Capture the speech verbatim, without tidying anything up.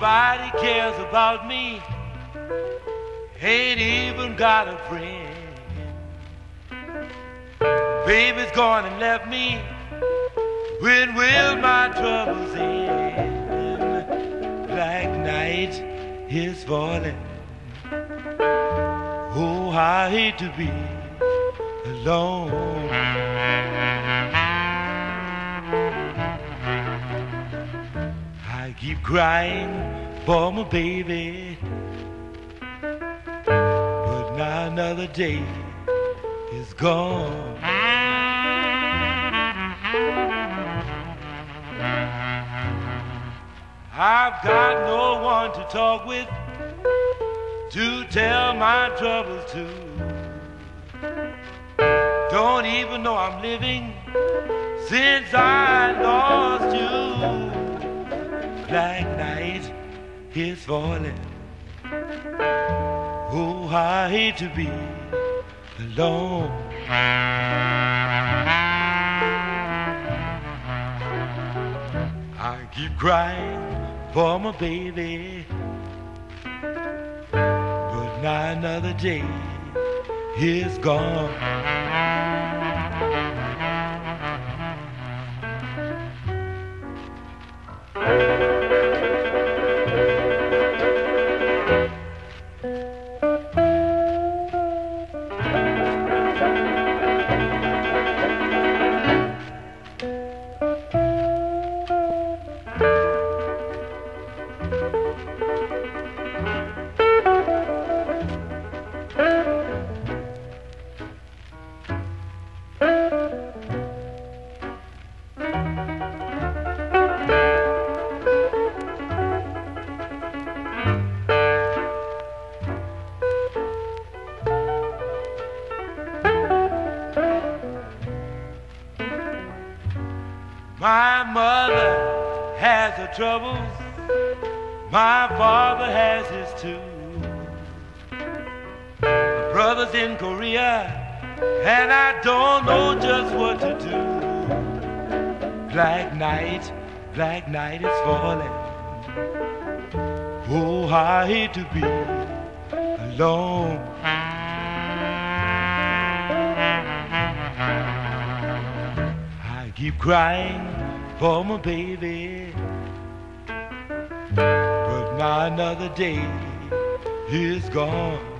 nobody cares about me. Ain't even got a friend. Baby's gone and left me. When will my troubles end? Black night is falling. Oh, I hate to be alone. I keep crying for my baby, but now another day is gone. I've got no one to talk with, to tell my troubles to. Don't even know I'm living since I lost you. Black night is falling. Oh, I hate to be alone. I keep crying for my baby, but now another day is gone. My mother has her troubles, my father has his too. My brother's in Korea, and I don't know just what to do. Black night, black night is falling. Oh, I hate to be alone. Keep crying for my baby, but now another day is gone.